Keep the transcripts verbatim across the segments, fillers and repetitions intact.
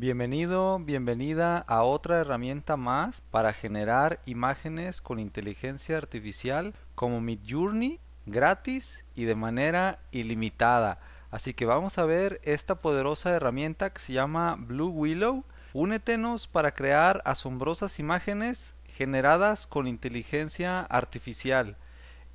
Bienvenido, bienvenida a otra herramienta más para generar imágenes con inteligencia artificial como Midjourney, gratis y de manera ilimitada. Así que vamos a ver esta poderosa herramienta que se llama Blue Willow. Únetenos para crear asombrosas imágenes generadas con inteligencia artificial.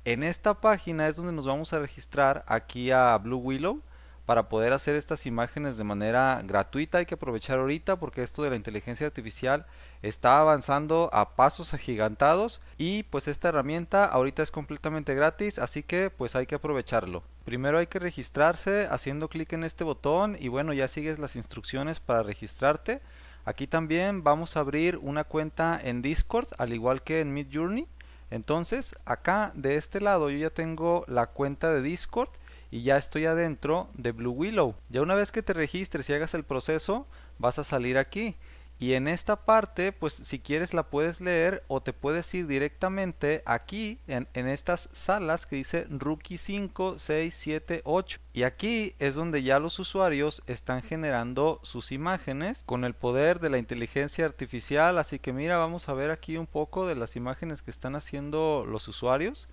En esta página es donde nos vamos a registrar aquí a Blue Willow. Para poder hacer estas imágenes de manera gratuita hay que aprovechar ahorita porque esto de la inteligencia artificial está avanzando a pasos agigantados y pues esta herramienta ahorita es completamente gratis, así que pues hay que aprovecharlo. Primero hay que registrarse haciendo clic en este botón y bueno, ya sigues las instrucciones para registrarte. Aquí también vamos a abrir una cuenta en Discord al igual que en Midjourney. Entonces acá de este lado yo ya tengo la cuenta de Discord y ya estoy adentro de Blue Willow. Ya una vez que te registres y hagas el proceso, vas a salir aquí. Y en esta parte, pues si quieres la puedes leer o te puedes ir directamente aquí en, en estas salas que dice Rookie cinco, seis, siete, ocho. Y aquí es donde ya los usuarios están generando sus imágenes con el poder de la inteligencia artificial. Así que mira, vamos a ver aquí un poco de las imágenes que están haciendo los usuarios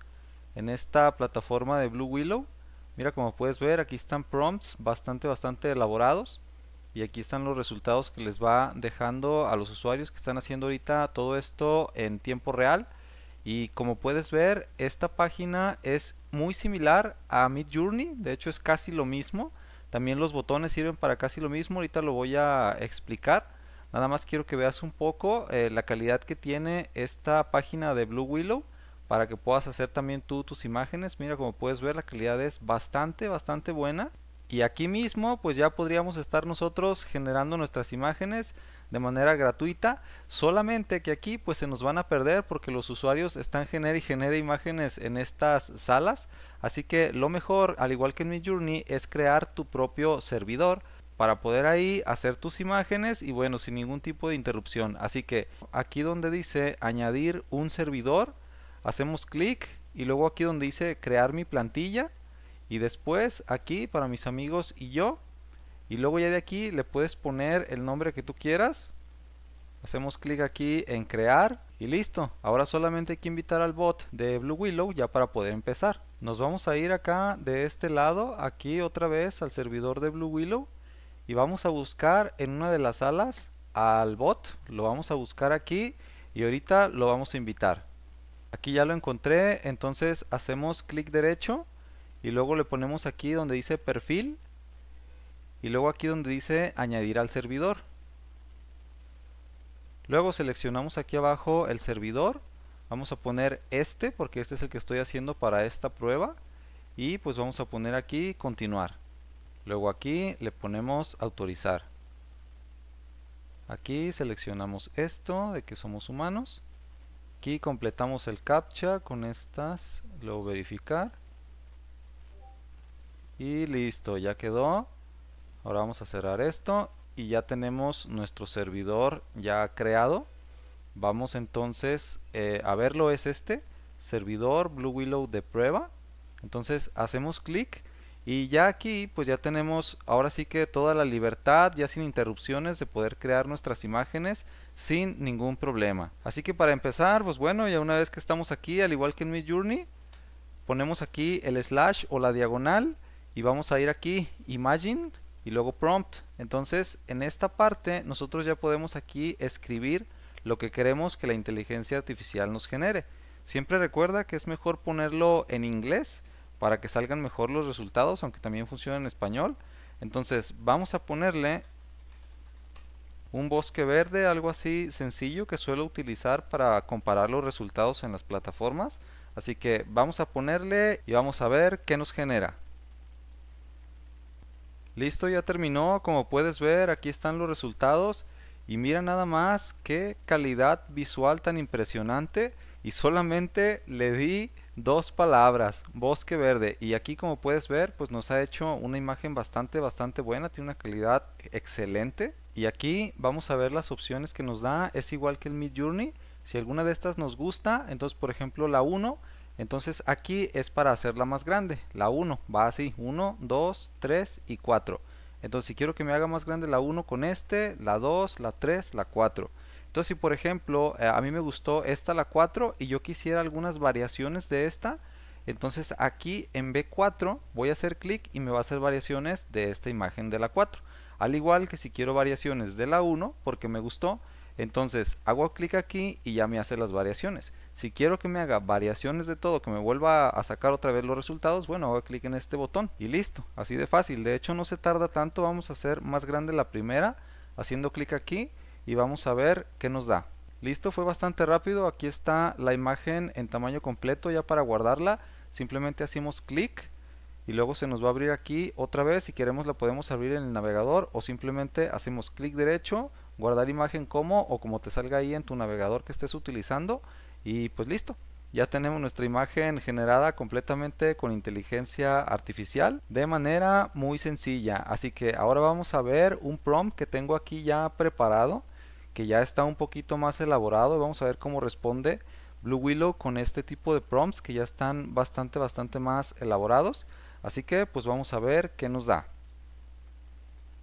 en esta plataforma de Blue Willow. Mira, como puedes ver, aquí están prompts bastante, bastante elaborados y aquí están los resultados que les va dejando a los usuarios que están haciendo ahorita todo esto en tiempo real. Y como puedes ver, esta página es muy similar a Midjourney, de hecho es casi lo mismo. También los botones sirven para casi lo mismo, ahorita lo voy a explicar. Nada más quiero que veas un poco eh, la calidad que tiene esta página de Blue Willow, para que puedas hacer también tú tus imágenes. Mira, como puedes ver, la calidad es bastante, bastante buena. Y aquí mismo pues ya podríamos estar nosotros generando nuestras imágenes de manera gratuita. Solamente que aquí pues se nos van a perder porque los usuarios están genera y genera imágenes en estas salas. Así que lo mejor, al igual que en Midjourney, es crear tu propio servidor para poder ahí hacer tus imágenes y bueno, sin ningún tipo de interrupción. Así que aquí donde dice añadir un servidor, hacemos clic y luego aquí donde dice crear mi plantilla y después aquí para mis amigos y yo, y luego ya de aquí le puedes poner el nombre que tú quieras. Hacemos clic aquí en crear y listo. Ahora solamente hay que invitar al bot de Blue Willow ya para poder empezar. Nos vamos a ir acá de este lado, aquí otra vez al servidor de Blue Willow, y vamos a buscar en una de las salas al bot. Lo vamos a buscar aquí y ahorita lo vamos a invitar. Aquí ya lo encontré, entonces hacemos clic derecho y luego le ponemos aquí donde dice perfil y luego aquí donde dice añadir al servidor. Luego seleccionamos aquí abajo el servidor, vamos a poner este porque este es el que estoy haciendo para esta prueba y pues vamos a poner aquí continuar. Luego aquí le ponemos autorizar. Aquí seleccionamos esto de que somos humanos. Aquí completamos el captcha con estas, luego verificar y listo, ya quedó. Ahora vamos a cerrar esto y ya tenemos nuestro servidor ya creado. Vamos entonces eh, a verlo, es este servidor Blue Willow de prueba. Entonces hacemos clic y ya aquí pues ya tenemos ahora sí que toda la libertad, ya sin interrupciones, de poder crear nuestras imágenes sin ningún problema. Así que para empezar, pues bueno, ya una vez que estamos aquí, al igual que en Midjourney, ponemos aquí el slash o la diagonal y vamos a ir aquí Imagine y luego Prompt. Entonces en esta parte nosotros ya podemos aquí escribir lo que queremos que la inteligencia artificial nos genere. Siempre recuerda que es mejor ponerlo en inglés para que salgan mejor los resultados, aunque también funciona en español. Entonces vamos a ponerle un bosque verde, algo así sencillo que suelo utilizar para comparar los resultados en las plataformas. Así que vamos a ponerle y vamos a ver qué nos genera. Listo, ya terminó. Como puedes ver, aquí están los resultados y mira nada más qué calidad visual tan impresionante, y solamente le di dos palabras, bosque verde, y aquí como puedes ver pues nos ha hecho una imagen bastante bastante buena, tiene una calidad excelente. Y aquí vamos a ver las opciones que nos da, es igual que el Midjourney. Si alguna de estas nos gusta, entonces por ejemplo la uno, entonces aquí es para hacerla más grande, la uno va así, uno, dos, tres y cuatro. Entonces si quiero que me haga más grande la uno con este, la dos, la tres, la cuatro. Entonces si por ejemplo a mí me gustó esta la cuatro y yo quisiera algunas variaciones de esta, entonces aquí en B cuatro voy a hacer clic y me va a hacer variaciones de esta imagen de la cuatro. Al igual que si quiero variaciones de la uno porque me gustó, entonces hago clic aquí y ya me hace las variaciones. Si quiero que me haga variaciones de todo, que me vuelva a sacar otra vez los resultados, bueno, hago clic en este botón y listo, así de fácil. De hecho no se tarda tanto, vamos a hacer más grande la primera haciendo clic aquí y vamos a ver qué nos da. Listo, fue bastante rápido. Aquí está la imagen en tamaño completo ya para guardarla. Simplemente hacemos clic y luego se nos va a abrir aquí otra vez. Si queremos la podemos abrir en el navegador o simplemente hacemos clic derecho, guardar imagen como o como te salga ahí en tu navegador que estés utilizando y pues listo. Ya tenemos nuestra imagen generada completamente con inteligencia artificial de manera muy sencilla. Así que ahora vamos a ver un prompt que tengo aquí ya preparado, que ya está un poquito más elaborado. Vamos a ver cómo responde Blue Willow con este tipo de prompts que ya están bastante bastante más elaborados. Así que pues vamos a ver qué nos da.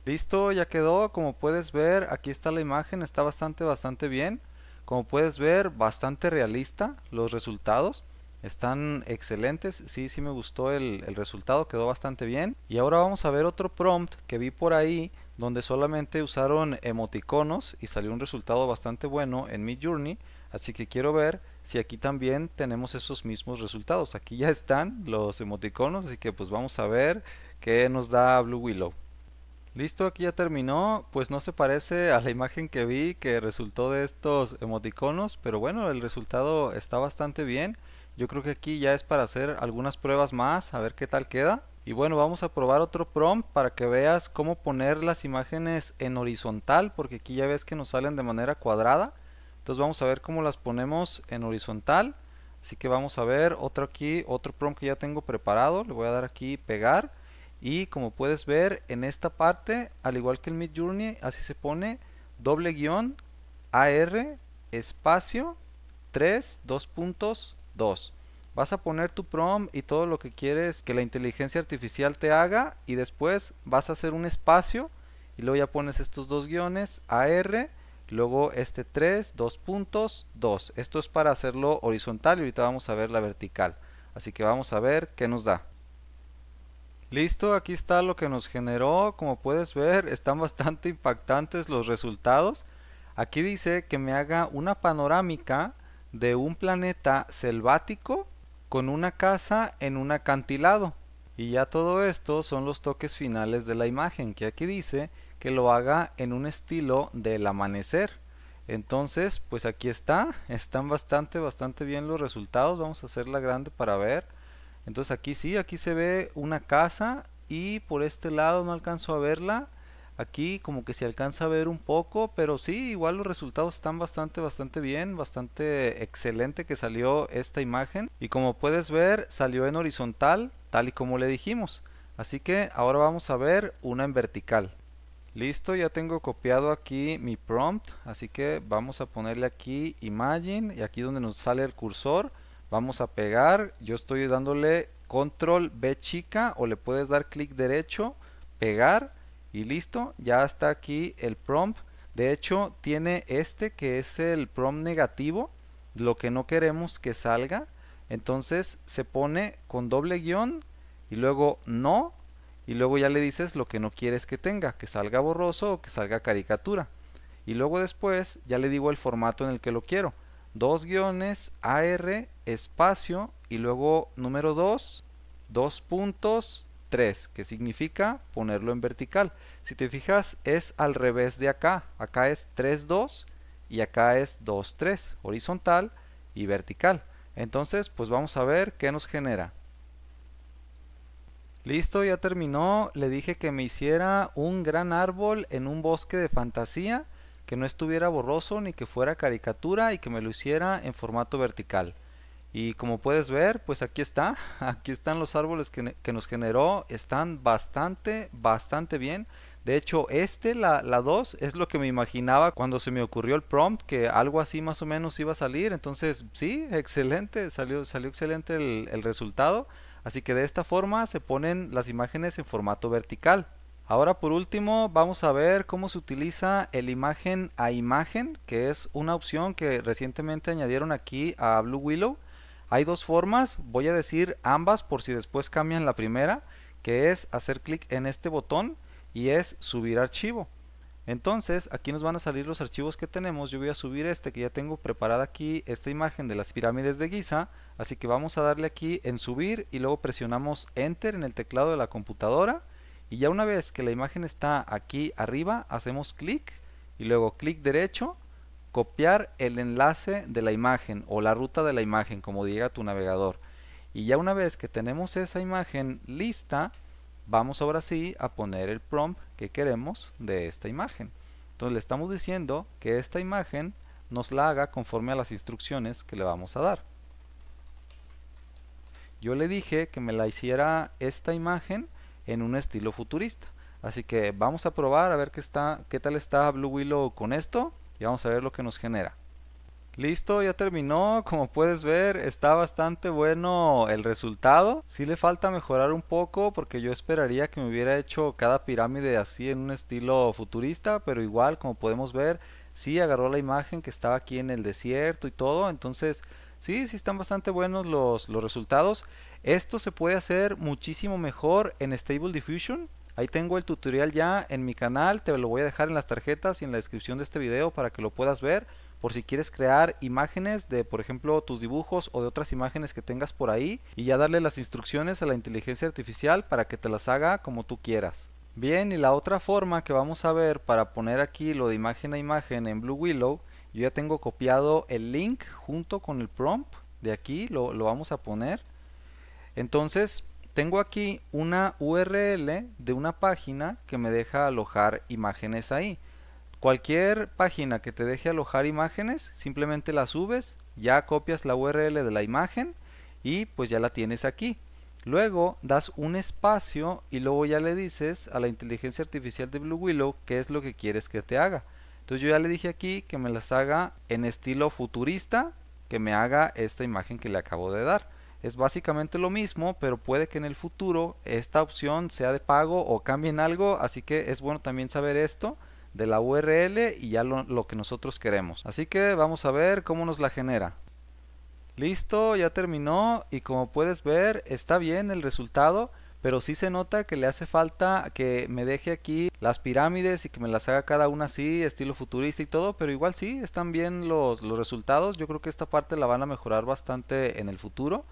Listo, ya quedó. Como puedes ver, aquí está la imagen, está bastante bastante bien. Como puedes ver, bastante realista, los resultados están excelentes. Sí, sí me gustó el, el resultado, quedó bastante bien. Y ahora vamos a ver otro prompt que vi por ahí, donde solamente usaron emoticonos y salió un resultado bastante bueno en Midjourney. Así que quiero ver si aquí también tenemos esos mismos resultados. Aquí ya están los emoticonos, así que pues vamos a ver qué nos da Blue Willow. Listo, aquí ya terminó. Pues no se parece a la imagen que vi que resultó de estos emoticonos, pero bueno, el resultado está bastante bien. Yo creo que aquí ya es para hacer algunas pruebas más, a ver qué tal queda. Y bueno, vamos a probar otro prompt para que veas cómo poner las imágenes en horizontal, porque aquí ya ves que nos salen de manera cuadrada. Entonces vamos a ver cómo las ponemos en horizontal. Así que vamos a ver otro aquí, otro prompt que ya tengo preparado. Le voy a dar aquí pegar. Y como puedes ver, en esta parte, al igual que el Midjourney, así se pone doble guión A R espacio tres dos puntos dos. Vas a poner tu prompt y todo lo que quieres que la inteligencia artificial te haga y después vas a hacer un espacio y luego ya pones estos dos guiones A R, luego este tres dos puntos dos. Esto es para hacerlo horizontal y ahorita vamos a ver la vertical. Así que vamos a ver qué nos da. Listo, aquí está lo que nos generó. Como puedes ver, están bastante impactantes los resultados. Aquí dice que me haga una panorámica de un planeta selvático con una casa en un acantilado. Y ya todo esto son los toques finales de la imagen, que aquí dice que lo haga en un estilo del amanecer. Entonces, pues aquí está. Están bastante, bastante bien los resultados. Vamos a hacerla grande para ver. Entonces aquí sí, aquí se ve una casa y por este lado no alcanzo a verla. Aquí como que se alcanza a ver un poco, pero sí, igual los resultados están bastante, bastante bien, bastante excelente que salió esta imagen. Y como puedes ver, salió en horizontal, tal y como le dijimos. Así que ahora vamos a ver una en vertical. Listo, ya tengo copiado aquí mi prompt, así que vamos a ponerle aquí Imagine y aquí donde nos sale el cursor. Vamos a pegar, yo estoy dándole control B chica o le puedes dar clic derecho, pegar y listo, ya está aquí el prompt. De hecho tiene este que es el prompt negativo, lo que no queremos que salga. Entonces se pone con doble guión y luego no y luego ya le dices lo que no quieres que tenga, que salga borroso o que salga caricatura. Y luego después ya le digo el formato en el que lo quiero. Dos guiones A R espacio y luego número dos, dos puntos tres, que significa ponerlo en vertical. Si te fijas es al revés de acá, acá es tres dos y acá es dos tres, horizontal y vertical. Entonces pues vamos a ver qué nos genera. Listo, ya terminó. Le dije que me hiciera un gran árbol en un bosque de fantasía, que no estuviera borroso ni que fuera caricatura y que me lo hiciera en formato vertical. Y como puedes ver, pues aquí está, aquí están los árboles que, que nos generó, están bastante, bastante bien. De hecho este, la dos, es lo que me imaginaba cuando se me ocurrió el prompt, que algo así más o menos iba a salir. Entonces sí, excelente, salió, salió excelente el, el resultado. Así que de esta forma se ponen las imágenes en formato vertical. Ahora por último vamos a ver cómo se utiliza el imagen a imagen, que es una opción que recientemente añadieron aquí a Blue Willow. Hay dos formas, voy a decir ambas por si después cambian la primera, que es hacer clic en este botón y es subir archivo. Entonces aquí nos van a salir los archivos que tenemos. Yo voy a subir este que ya tengo preparada aquí, esta imagen de las pirámides de Giza, así que vamos a darle aquí en subir y luego presionamos Enter en el teclado de la computadora. Y ya una vez que la imagen está aquí arriba, hacemos clic y luego clic derecho, copiar el enlace de la imagen o la ruta de la imagen, como diga tu navegador. Y ya una vez que tenemos esa imagen lista, vamos ahora sí a poner el prompt que queremos de esta imagen. Entonces le estamos diciendo que esta imagen nos la haga conforme a las instrucciones que le vamos a dar. Yo le dije que me la hiciera esta imagen en un estilo futurista, así que vamos a probar a ver qué está, qué tal está Blue Willow con esto y vamos a ver lo que nos genera. Listo, ya terminó. Como puedes ver, está bastante bueno el resultado. Sí le falta mejorar un poco porque yo esperaría que me hubiera hecho cada pirámide así en un estilo futurista, pero igual, como podemos ver, sí agarró la imagen que estaba aquí en el desierto y todo. Entonces sí, sí están bastante buenos los, los resultados. Esto se puede hacer muchísimo mejor en Stable Diffusion. Ahí tengo el tutorial ya en mi canal, te lo voy a dejar en las tarjetas y en la descripción de este video para que lo puedas ver, por si quieres crear imágenes de, por ejemplo, tus dibujos o de otras imágenes que tengas por ahí, y ya darle las instrucciones a la inteligencia artificial para que te las haga como tú quieras. Bien, y la otra forma que vamos a ver para poner aquí lo de imagen a imagen en Blue Willow, yo ya tengo copiado el link junto con el prompt de aquí, lo, lo vamos a poner. Entonces tengo aquí una U R L de una página que me deja alojar imágenes ahí. Cualquier página que te deje alojar imágenes, simplemente la subes, ya copias la U R L de la imagen y pues ya la tienes aquí. Luego das un espacio y luego ya le dices a la inteligencia artificial de Blue Willow qué es lo que quieres que te haga. Entonces yo ya le dije aquí que me las haga en estilo futurista, que me haga esta imagen que le acabo de dar. Es básicamente lo mismo, pero puede que en el futuro esta opción sea de pago o cambien algo, así que es bueno también saber esto de la U R L y ya lo, lo que nosotros queremos. Así que vamos a ver cómo nos la genera. Listo, ya terminó y como puedes ver está bien el resultado, pero sí se nota que le hace falta que me deje aquí las pirámides y que me las haga cada una así, estilo futurista y todo, pero igual sí, están bien los, los resultados. Yo creo que esta parte la van a mejorar bastante en el futuro,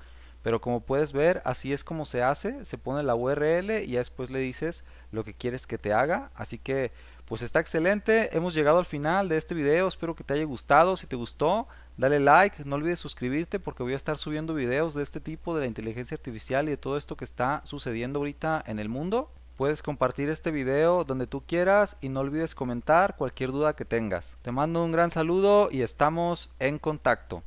pero como puedes ver, así es como se hace, se pone la U R L y ya después le dices lo que quieres que te haga, así que pues está excelente. Hemos llegado al final de este video, espero que te haya gustado. Si te gustó, dale like, no olvides suscribirte porque voy a estar subiendo videos de este tipo, de la inteligencia artificial y de todo esto que está sucediendo ahorita en el mundo. Puedes compartir este video donde tú quieras y no olvides comentar cualquier duda que tengas. Te mando un gran saludo y estamos en contacto.